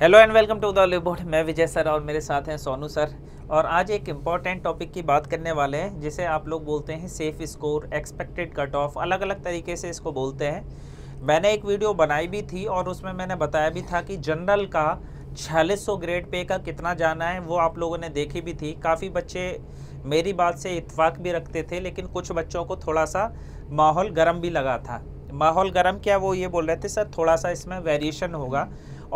Hello and welcome to the Oliveboard. मैं Vijay sir और मेरे साथ हैं सोनू सर, और आज एक इम्पॉर्टेंट टॉपिक की बात करने वाले हैं जिसे आप लोग बोलते हैं safe score, expected cut off, अलग अलग तरीके से इसको बोलते हैं। मैंने एक वीडियो बनाई भी थी और उसमें मैंने बताया भी था कि जनरल का 4600 ग्रेड पे का कितना जाना है, वो आप लोगों ने देखी भी थी। काफ़ी बच्चे मेरी बात से इत्फाक भी रखते थे, लेकिन कुछ बच्चों को थोड़ा सा माहौल गर्म भी लगा था। माहौल गर्म क्या, वो ये बोल रहे थे सर थोड़ा सा इसमें वेरिएशन होगा,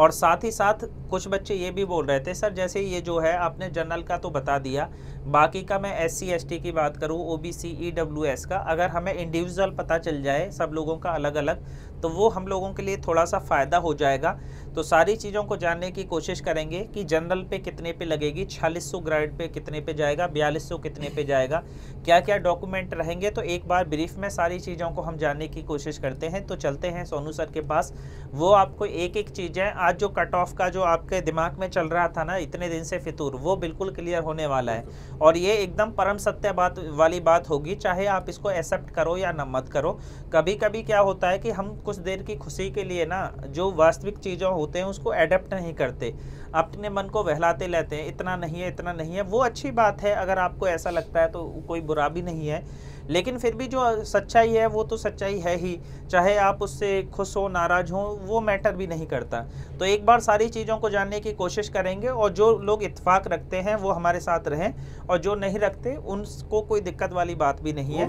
और साथ ही साथ कुछ बच्चे ये भी बोल रहे थे सर जैसे ये जो है आपने जनरल का तो बता दिया, बाकी का मैं SC ST की बात करूँ, OBC EWS का, अगर हमें इंडिविजुअल पता चल जाए सब लोगों का अलग अलग तो वो हम लोगों के लिए थोड़ा सा फ़ायदा हो जाएगा। तो सारी चीज़ों को जानने की कोशिश करेंगे कि जनरल पे कितने पे लगेगी, 4600 ग्रेड पे कितने पे जाएगा, 4200 कितने पे जाएगा, क्या क्या डॉक्यूमेंट रहेंगे। तो एक बार ब्रीफ में सारी चीज़ों को हम जानने की कोशिश करते हैं। तो चलते हैं सोनू सर के पास, वो आपको एक एक चीज़ें आज जो कट ऑफ का जो आपके दिमाग में चल रहा था ना इतने दिन से फितूर, वो बिल्कुल क्लियर होने वाला है। और ये एकदम परम सत्य बात वाली बात होगी, चाहे आप इसको एक्सेप्ट करो या ना मत करो। कभी कभी क्या होता है कि हम कुछ देर की खुशी के लिए ना जो वास्तविक चीज़ें होते हैं उसको एडप्ट नहीं करते, अपने मन को बहलाते रहते हैं, इतना नहीं है इतना नहीं है। वो अच्छी बात है, अगर आपको ऐसा लगता है तो कोई बुरा भी नहीं है, लेकिन फिर भी जो सच्चाई है वो तो सच्चाई है ही, चाहे आप उससे खुश हो नाराज हो वो मैटर भी नहीं करता। तो एक बार सारी चीज़ों को जानने की कोशिश करेंगे, और जो लोग इत्तेफाक रखते हैं वो हमारे साथ रहें, और जो नहीं रखते उनको कोई दिक्कत वाली बात भी नहीं है,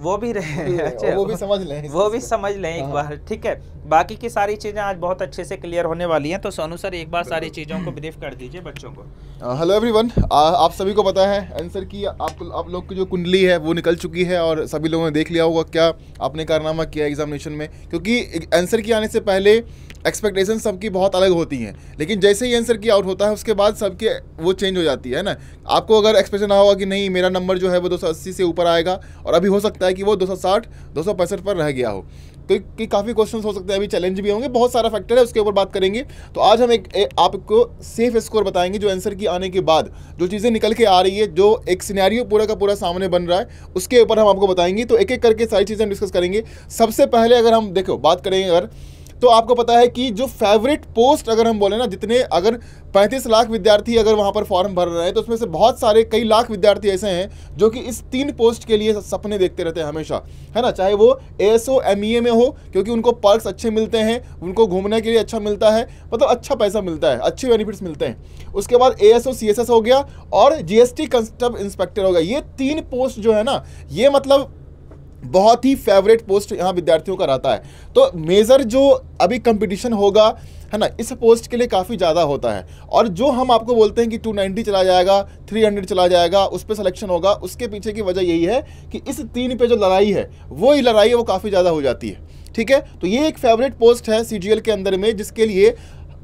वो भी समझ लें एक बार, ठीक है। बाकी की सारी चीज़ें आज बहुत अच्छे से क्लियर होने वाली हैं। तो सोनू सर एक बार सारी चीज़ों को ब्रीफ कर दीजिए बच्चों को। हेलो एवरीवन, आप सभी को पता है आंसर की, आप लोग की जो कुंडली है वो निकल चुकी है, और सभी लोगों ने देख लिया होगा क्या आपने कारनामा किया एग्जामिनेशन में, क्योंकि आंसर की आने से पहले एक्सपेक्टेशन सबकी बहुत अलग होती हैं, लेकिन जैसे ही आंसर की आउट होता है उसके बाद सबके वो चेंज हो जाती है ना। आपको अगर एक्सपेक्टेशन रहा होगा कि नहीं मेरा नंबर जो है वो 280 से ऊपर आएगा, और अभी हो सकता है कि वो 260-265 पर रह गया हो, क्योंकि काफ़ी क्वेश्चंस हो सकते हैं, अभी चैलेंज भी होंगे, बहुत सारा फैक्टर है, उसके ऊपर बात करेंगे। तो आज हम आपको सेफ स्कोर बताएंगे, जो आंसर की आने के बाद जो चीज़ें निकल के आ रही है, जो एक सिनेरियो पूरा का पूरा सामने बन रहा है, उसके ऊपर हम आपको बताएंगे। तो एक एक करके सारी चीज़ें हम डिस्कस करेंगे। सबसे पहले अगर हम देखो बात करेंगे अगर, तो आपको पता है कि जो फेवरेट पोस्ट अगर हम बोले ना, जितने अगर 35 लाख विद्यार्थी अगर वहाँ पर फॉर्म भर रहे हैं, तो उसमें से बहुत सारे कई लाख विद्यार्थी ऐसे हैं जो कि इस 3 पोस्ट के लिए सपने देखते रहते हैं हमेशा, है ना। चाहे वो ASO MEA में हो, क्योंकि उनको पर्क्स अच्छे मिलते हैं, उनको घूमने के लिए अच्छा मिलता है, मतलब अच्छा पैसा मिलता है, अच्छे बेनिफिट्स मिलते हैं। उसके बाद ASO CSS हो गया, और GST कस्टम इंस्पेक्टर हो गया। ये 3 पोस्ट जो है ना, ये मतलब बहुत ही फेवरेट पोस्ट यहाँ विद्यार्थियों का रहता है। तो मेजर जो अभी कंपटीशन होगा है ना इस पोस्ट के लिए काफ़ी ज़्यादा होता है, और जो हम आपको बोलते हैं कि 290 चला जाएगा, 300 चला जाएगा, उस पर सिलेक्शन होगा, उसके पीछे की वजह यही है कि इस 3 पे जो लड़ाई है वो काफ़ी ज़्यादा हो जाती है, ठीक है। तो ये एक फेवरेट पोस्ट है CGL के अंदर में, जिसके लिए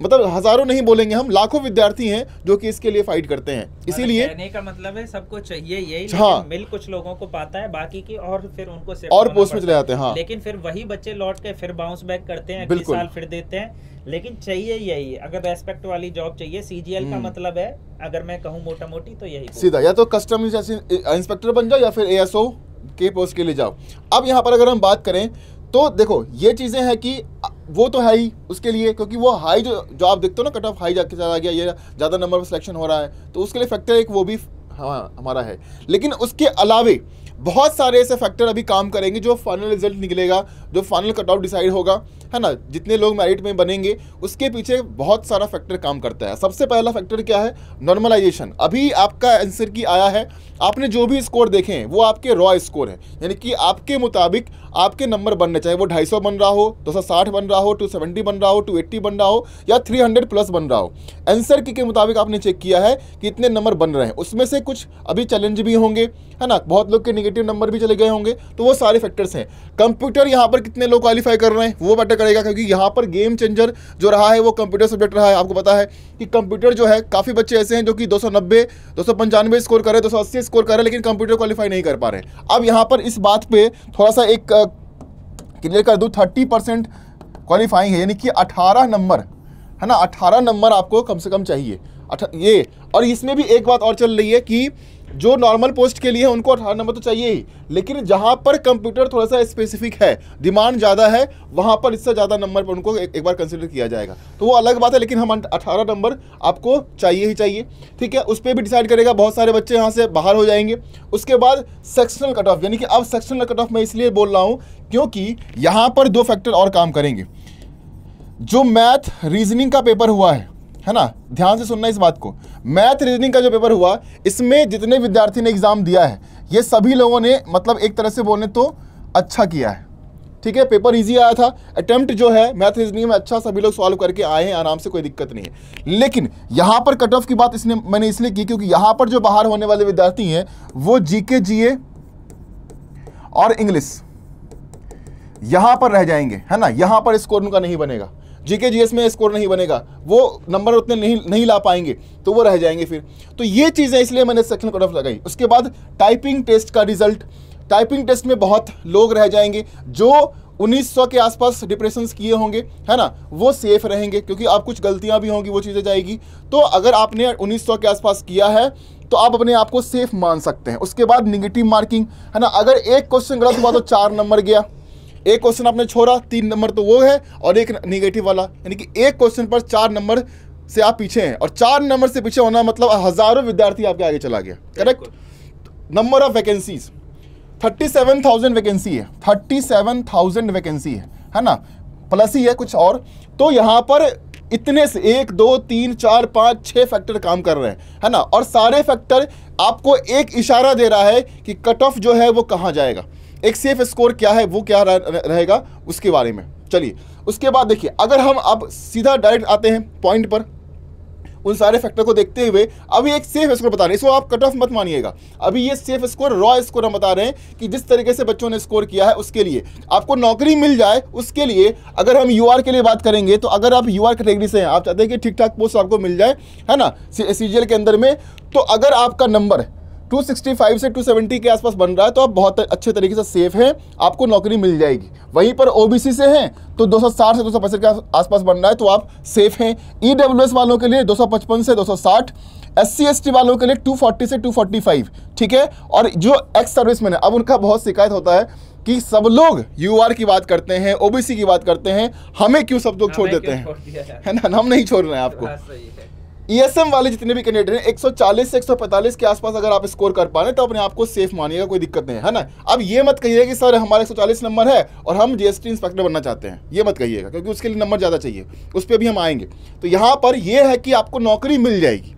मतलब हज़ारों नहीं बोलेंगे हम, लाखों विद्यार्थी हैं जो कि इसके लिए फाइट करते हैं। इसीलिए कहने का मतलब है सबको चाहिए यही, हाँ, मिल कुछ लोगों को पाता है बाकी की, और फिर उनको और पोस्ट में चले जाते हैं, हाँ। लेकिन फिर वही बच्चे लौट के फिर बाउंस बैक करते हैं, अगले साल फिर देते हैं, लेकिन चाहिए यही। अगर रेस्पेक्ट वाली जॉब चाहिए, CGL का मतलब है अगर मैं कहूँ मोटा मोटी तो यही सीधा, या तो कस्टम इंस्पेक्टर बन जाओ या फिर ASO के पोस्ट के लिए जाओ। अब यहाँ पर अगर हम बात करें तो देखो ये चीज़ें हैं कि वो तो है ही उसके लिए, क्योंकि वो हाई जो आप देखते हो ना कट ऑफ हाई जाके चला गया, ये ज़्यादा नंबर पर सिलेक्शन हो रहा है, तो उसके लिए फैक्टर एक वो भी हमारा है। लेकिन उसके अलावे बहुत सारे ऐसे फैक्टर अभी काम करेंगे, जो फाइनल रिजल्ट निकलेगा, जो फाइनल कट ऑफ डिसाइड होगा, है ना, जितने लोग मेरिट में बनेंगे, उसके पीछे बहुत सारा फैक्टर काम करता है। सबसे पहला फैक्टर क्या है, नॉर्मलाइजेशन। अभी आपका आंसर की आया है, आपने जो भी स्कोर देखे हैं वो आपके रॉ स्कोर हैं, यानी कि आपके मुताबिक आपके नंबर बनने चाहिए। वो 250 बन रहा हो, 260 बन रहा हो, 270 बन रहा हो, 280 बन रहा हो, या 300+ बन रहा हो। आंसर के मुताबिक आपने चेक किया है कि इतने नंबर बन रहे हैं। उसमें से कुछ अभी चैलेंज भी होंगे, है ना, बहुत लोग के नेगेटिव नंबर भी चले गए होंगे, तो वो सारे फैक्टर्स हैं। कंप्यूटर यहाँ पर कितने लोग क्वालिफाई कर रहे हैं वो मैटर करेगा, क्योंकि यहाँ पर गेम चेंजर जो रहा है वो कंप्यूटर सब्जेक्ट रहा है। आपको पता है कि कंप्यूटर जो है काफ़ी बच्चे ऐसे हैं जो कि 290, 295 स्कोर कर रहे हैं, 280 स्कोर कर रहे हैं, लेकिन कंप्यूटर क्वालिफाई नहीं कर पा रहे हैं। अब यहाँ पर इस बात पर थोड़ा सा एक क्लियर कर दूँ, 30% क्वालिफाइंग है, यानी कि 18 नंबर, है ना, 18 नंबर आपको कम से कम चाहिए। ये। और इसमें भी एक बात और चल रही है कि जो नॉर्मल पोस्ट के लिए उनको 18 नंबर तो चाहिए ही, लेकिन जहाँ पर कंप्यूटर थोड़ा सा स्पेसिफिक है, डिमांड ज़्यादा है, वहाँ पर इससे ज़्यादा नंबर पर उनको एक बार कंसिडर किया जाएगा, तो वो अलग बात है। लेकिन हम 18 नंबर आपको चाहिए ही चाहिए, ठीक है। उस पर भी डिसाइड करेगा, बहुत सारे बच्चे यहाँ से बाहर हो जाएंगे। उसके बाद सेक्शनल कट ऑफ, यानी कि अब सेक्शनल कट ऑफ मैं इसलिए बोल रहा हूँ क्योंकि यहाँ पर दो फैक्टर और काम करेंगे। जो मैथ रीजनिंग का पेपर हुआ है ना, ध्यान से सुनना इस बात को, मैथ रीजनिंग का जो पेपर हुआ, इसमें जितने विद्यार्थी ने एग्ज़ाम दिया है, ये सभी लोगों ने मतलब एक तरह से बोले तो अच्छा किया है, ठीक है। पेपर इजी आया था, अटैम्प्ट जो है मैथ रीजनिंग में अच्छा सभी लोग सॉल्व करके आए हैं आराम से, कोई दिक्कत नहीं है। लेकिन यहाँ पर कट ऑफ की बात इसने मैंने इसलिए की क्योंकि यहाँ पर जो बाहर होने वाले विद्यार्थी हैं वो जीके, जीए और इंग्लिश यहाँ पर रह जाएंगे, है ना। यहाँ पर स्कोर उनका नहीं बनेगा, जीके जीएस में स्कोर नहीं बनेगा, वो नंबर उतने नहीं ला पाएंगे, तो वो रह जाएंगे फिर। तो ये चीज़ें इसलिए मैंने सेक्शनल कट ऑफ लगाई। उसके बाद टाइपिंग टेस्ट का रिजल्ट, टाइपिंग टेस्ट में बहुत लोग रह जाएंगे जो 1900 के आसपास डिप्रेशंस किए होंगे, है ना, वो सेफ रहेंगे क्योंकि आप कुछ गलतियां भी होंगी, वो चीज़ें जाएगी। तो अगर आपने 1900 के आसपास किया है तो आप अपने आप को सेफ मान सकते हैं। उसके बाद निगेटिव मार्किंग, है ना, अगर एक क्वेश्चन गलत हुआ तो 4 नंबर गया, एक क्वेश्चन आपने छोड़ा 3 नंबर तो वो है, और एक नेगेटिव वाला, यानी कि एक क्वेश्चन पर 4 नंबर से आप पीछे हैं। और 4 नंबर से पीछे होना मतलब हज़ारों विद्यार्थी आपके आगे चला गया, correct. Number of vacancies 37,000 vacancy है, 37,000 वैकेंसी है ना, प्लस ही है कुछ और। तो यहाँ पर इतने से 1 2 3 4 5 6 फैक्टर काम कर रहे हैं, है ना, और सारे फैक्टर आपको एक इशारा दे रहा है कि कट ऑफ जो है वो कहाँ जाएगा, एक सेफ स्कोर क्या है, वो क्या रहेगा उसके बारे में। चलिए उसके बाद देखिए, अगर हम अब सीधा डायरेक्ट आते हैं पॉइंट पर, उन सारे फैक्टर को देखते हुए अभी एक सेफ स्कोर बता रहे हैं, इसको आप कट ऑफ मत मानिएगा। अभी ये सेफ स्कोर, रॉ स्कोर हम बता रहे हैं कि जिस तरीके से बच्चों ने स्कोर किया है उसके लिए आपको नौकरी मिल जाए। उसके लिए अगर हम यूआर के लिए बात करेंगे तो अगर आप यूआर कैटेगरी से हैं, आप चाहते हैं कि ठीक ठाक पोस्ट आपको मिल जाए, है ना, सीजीएल के अंदर में, तो अगर आपका नंबर 265 से 270 के आसपास बन रहा है तो आप बहुत अच्छे तरीके से सेफ हैं, आपको नौकरी मिल जाएगी। वहीं पर ओबीसी से हैं तो 260 से 265 के आसपास बन रहा है तो आप सेफ हैं। ईडब्ल्यूएस वालों के लिए 255 से 260, एससी एसटी वालों के लिए 240 से 245, ठीक है। और जो एक्स सर्विसमैन है, अब उनका बहुत शिकायत होता है कि सब लोग यूआर की बात करते हैं, ओबीसी की बात करते हैं, हमें क्यों सब लोग छोड़ देते हैं, है ना, हम नहीं छोड़ रहे हैं आपको। ईएसएम वाले जितने भी कैंडिडेट हैं 140 से 145 के आसपास अगर आप स्कोर कर पा रहे हैं तो अपने आप को सेफ मानिएगा, कोई दिक्कत नहीं है, है ना। अब ये मत कहिएगा कि सर हमारा 140 नंबर है और हम जीएसटी इंस्पेक्टर बनना चाहते हैं, ये मत कहिएगा, क्योंकि उसके लिए नंबर ज़्यादा चाहिए, उस पर भी हम आएंगे। तो यहाँ पर यह है कि आपको नौकरी मिल जाएगी,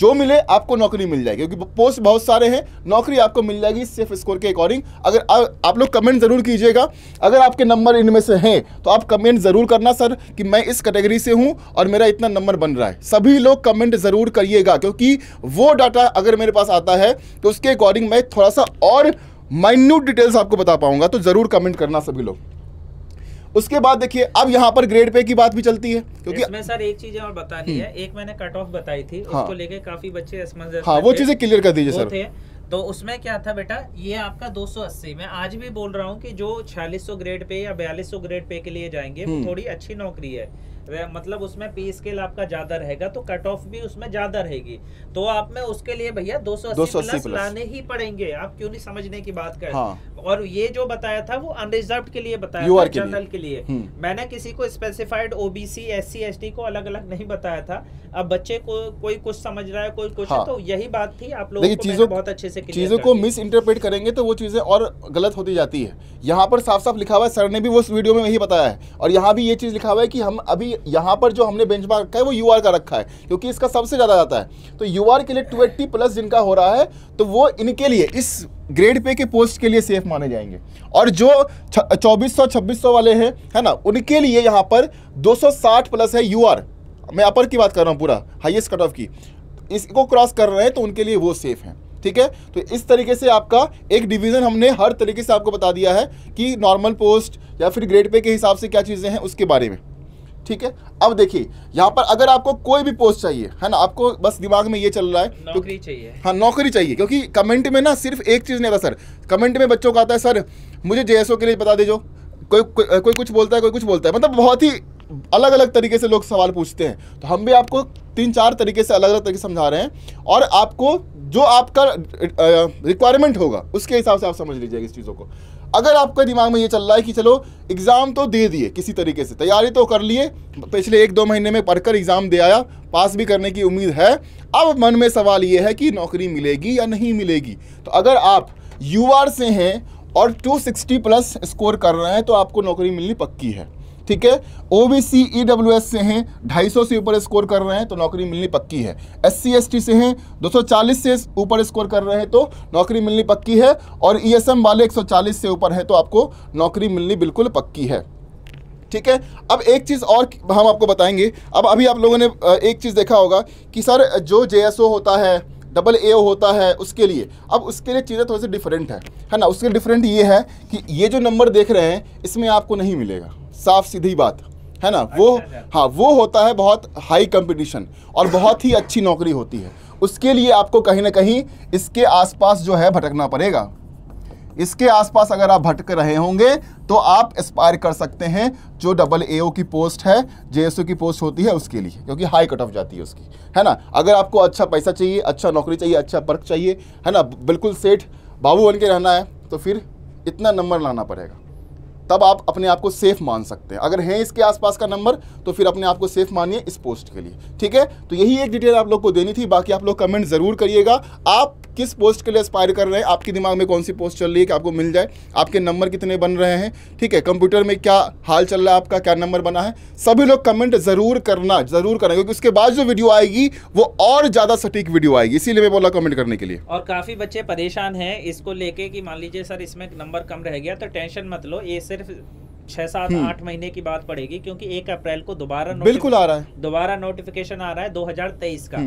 जो मिले आपको नौकरी मिल जाएगी, क्योंकि पोस्ट बहुत सारे हैं, नौकरी आपको मिल जाएगी सेफ स्कोर के अकॉर्डिंग। अगर आप लोग कमेंट ज़रूर कीजिएगा, अगर आपके नंबर इनमें से हैं तो आप कमेंट ज़रूर करना सर कि मैं इस कैटेगरी से हूं और मेरा इतना नंबर बन रहा है, सभी लोग कमेंट ज़रूर करिएगा, क्योंकि वो डाटा अगर मेरे पास आता है तो उसके अकॉर्डिंग मैं थोड़ा सा और माइन्यूट डिटेल्स आपको बता पाऊँगा, तो ज़रूर कमेंट करना सभी लोग। उसके बाद देखिए, अब यहाँ पर ग्रेड पे की बात भी चलती है, क्योंकि इसमें सर एक चीज और बतानी है, एक मैंने कट ऑफ बताई थी, हाँ, उसको लेके काफी बच्चे असमंजस, हाँ, वो चीजें क्लियर कर दीजिए सर। तो उसमें क्या था बेटा, ये आपका 280, मैं आज भी बोल रहा हूँ कि जो 4600 ग्रेड पे या 4200 ग्रेड पे के लिए जाएंगे वो थोड़ी अच्छी नौकरी है, मतलब उसमें पी स्केल आपका ज्यादा रहेगा तो कट ऑफ भी उसमें ज्यादा रहेगी, तो आप में उसके लिए भैया 280 प्लस लाने ही पड़ेंगे, आप क्यों नहीं समझने की बात कर, हाँ। और ये जो बताया था वो अनरिजर्व के लिए बताया था, जनरल के लिए मैंने किसी को स्पेसिफाइड ओबीसी एससी एसटी को अलग अलग नहीं बताया था। अब बच्चे को कोई कुछ समझ रहा है, कोई कुछ, तो यही बात थी, आप लोग बहुत अच्छे से चीजों को मिस इंटरप्रेट करेंगे तो वो चीजें और गलत होती जाती है। यहाँ पर साफ साफ लिखा हुआ है, सर ने भी वो वीडियो में वही बताया है, और यहाँ भी ये चीज लिखा हुआ है कि हम अभी यहाँ पर जो हमने बेंचमार्क रखा है वो यूआर का रखा है क्योंकि इसका सबसे ज्यादा जाता है, तो यूआर के लिए 280 प्लस जिनका हो रहा है तो वो इनके लिए इस ग्रेड पे के पोस्ट के लिए सेफ माने जाएंगे। और जो 2400 2600 वाले हैं, है ना, उनके लिए यहाँ पर 260 प्लस है यूआर, मैं अपर की बात कर रहा हूँ, पूरा हाईएस्ट कट ऑफ की, इसको क्रॉस कर रहे हैं तो उनके लिए वो सेफ है, ठीक है। तो इस तरीके से आपका एक डिवीज़न हमने हर तरीके से आपको बता दिया है कि नॉर्मल पोस्ट या फिर ग्रेड पे के हिसाब से क्या चीज़ें हैं उसके बारे में, ठीक है। अब देखिए यहाँ पर अगर आपको कोई भी पोस्ट चाहिए, है ना, आपको बस दिमाग में ये चल रहा है नौकरी चाहिए, हाँ नौकरी चाहिए, क्योंकि कमेंट में ना सिर्फ एक चीज़ नहीं आता सर, कमेंट में बच्चों का आता है सर मुझे जेएसओ के लिए बता दीजिए, कोई कुछ बोलता है, कोई कुछ बोलता है, मतलब बहुत ही अलग अलग तरीके से लोग सवाल पूछते हैं, तो हम भी आपको 3-4 तरीके से अलग अलग तरीके समझा रहे हैं, और आपको जो आपका रिक्वायरमेंट होगा उसके हिसाब से आप समझ लीजिएगा इस चीज़ों को। अगर आपके दिमाग में ये चल रहा है कि चलो एग्ज़ाम तो दे दिए, किसी तरीके से तैयारी तो कर लिए, पिछले 1-2 महीने में पढ़कर एग्ज़ाम दे आया, पास भी करने की उम्मीद है, अब मन में सवाल ये है कि नौकरी मिलेगी या नहीं मिलेगी। तो अगर आप यूआर से हैं और 260 प्लस स्कोर कर रहे हैं तो आपको नौकरी मिलनी पक्की है, ठीक है। ओबीसी ईडब्ल्यूएस से हैं, 250 से ऊपर स्कोर कर रहे हैं तो नौकरी मिलनी पक्की है। एससी एसटी से हैं, 240 से ऊपर स्कोर कर रहे हैं तो नौकरी मिलनी पक्की है, और ईएसएम वाले 140 से ऊपर है तो आपको नौकरी मिलनी बिल्कुल पक्की है, ठीक है। अब एक चीज़ और हम आपको बताएंगे। अब अभी आप लोगों ने एक चीज़ देखा होगा कि सर जो जेएसओ होता है, AA होता है, उसके लिए अब उसके लिए चीज़ें थोड़ी सी डिफरेंट है ना। उसके डिफरेंट ये है कि ये जो नंबर देख रहे हैं इसमें आपको नहीं मिलेगा, साफ सीधी बात है ना। वो हाँ, वो होता है बहुत हाई कंपटीशन और बहुत ही अच्छी नौकरी होती है, उसके लिए आपको कहीं ना कहीं इसके आसपास जो है भटकना पड़ेगा। इसके आसपास अगर आप भटक रहे होंगे तो आप एस्पायर कर सकते हैं जो AA की पोस्ट है, JSO की पोस्ट होती है उसके लिए, क्योंकि हाई कट ऑफ जाती है उसकी, है ना। अगर आपको अच्छा पैसा चाहिए, अच्छा नौकरी चाहिए, अच्छा पर्क चाहिए, है ना, बिल्कुल सेठ बाबू बन के रहना है, तो फिर इतना नंबर लाना पड़ेगा, तब आप अपने आप को सेफ़ मान सकते हैं। अगर हैं इसके आसपास का नंबर तो फिर अपने आप को सेफ़ मानिए इस पोस्ट के लिए, ठीक है। तो यही एक डिटेल आप लोग को देनी थी। बाकी आप लोग कमेंट ज़रूर करिएगा, आप किस पोस्ट के लिए एस्पायर कर रहे हैं, आपके दिमाग में कौन सी पोस्ट चल रही है कि आपको मिल जाए, आपके नंबर कितने बन रहे हैं, ठीक है। कंप्यूटर में क्या हाल चल रहा है आपका, क्या नंबर बना है, सभी लोग कमेंट ज़रूर करना, क्योंकि उसके बाद जो वीडियो आएगी वो और ज़्यादा सटीक वीडियो आएगी, इसीलिए मैं बोला कमेंट करने के लिए। और काफ़ी बच्चे परेशान हैं इसको लेके कि मान लीजिए सर इसमें नंबर कम रह गया, तो टेंशन मत लो, ये सिर्फ 6-8 महीने की बात पड़ेगी, क्योंकि 1 अप्रैल को दोबारा बिल्कुल आ रहा है, दोबारा नोटिफिकेशन आ रहा है 2023 का।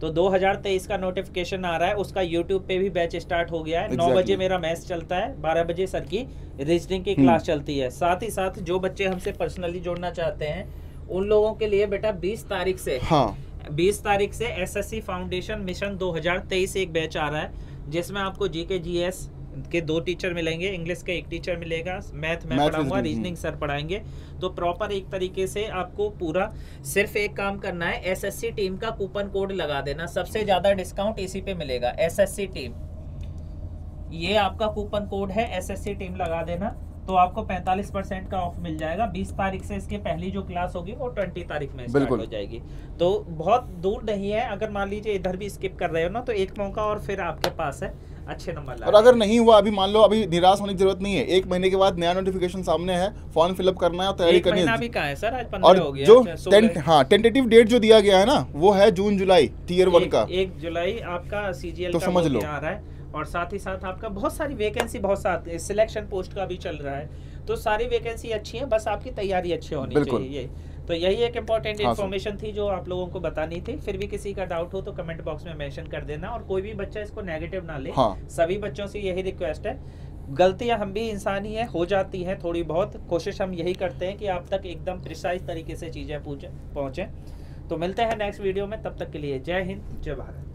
तो 2023 का नोटिफिकेशन आ रहा है, उसका यूट्यूब पे भी बैच स्टार्ट हो गया है। 9 बजे मेरा मैथ्स चलता है, 12 बजे सर की रीजनिंग की क्लास चलती है। साथ ही साथ जो बच्चे हमसे पर्सनली जुड़ना चाहते हैं उन लोगों के लिए बेटा 20 तारीख से 20 तारीख से SSC फाउंडेशन मिशन 2023 एक बैच आ रहा है, जिसमें आपको GK GS के 2 टीचर मिलेंगे, इंग्लिश के 1 टीचर मिलेगा, मैथ मैं पढ़ाऊंगा, रीजनिंग सर पढ़ाएंगे। तो प्रॉपर एक तरीके से आपको पूरा, सिर्फ एक काम करना है, SSC टीम का कूपन कोड लगा देना, सबसे ज़्यादा डिस्काउंट इसी पे मिलेगा। SSC टीम, ये आपका कूपन कोड है, SSC टीम लगा देना तो आपको 45% का ऑफ मिल जाएगा। 20 तारीख से इसकी पहली जो क्लास होगी वो 20 तारीख में स्टार्ट हो जाएगी, तो बहुत दूर नहीं है। अगर मान लीजिए इधर भी स्किप कर रहे हो ना, तो एक मौका और फिर आपके पास है, अच्छे नंबर लाएं। और अगर नहीं हुआ, अभी मान लो, अभी निराश होने की जरूरत नहीं है, 1 महीने के बाद नया नोटिफिकेशन सामने है, फॉर्म फिलअप करना है, तैयारी करनी है। अभी कहां है सर, आज 15 हो गया। जो टेंटेटिव डेट जो दिया गया है ना, वो है जून-जुलाई Tier 1 का। 1 जुलाई आपका CGL का समझ लो आ रहा है, और साथ ही साथ आपका बहुत सारी वैकेंसी, बहुत सारी सिलेक्शन पोस्ट का भी चल रहा है, तो सारी वैकेंसी अच्छी है, बस आपकी तैयारी अच्छी होनी चाहिए। तो यही एक इम्पोर्टेंट इन्फॉर्मेशन थी जो आप लोगों को बतानी थी। फिर भी किसी का डाउट हो तो कमेंट बॉक्स में मेंशन कर देना, और कोई भी बच्चा इसको नेगेटिव ना ले। सभी बच्चों से यही रिक्वेस्ट है, गलतियां, हम भी इंसान ही हैं, हो जाती हैं थोड़ी बहुत, कोशिश हम यही करते हैं कि आप तक एकदम प्रिसाइज तरीके से चीज़ें पहुँचें। तो मिलते हैं नेक्स्ट वीडियो में, तब तक के लिए जय हिंद, जय भारत।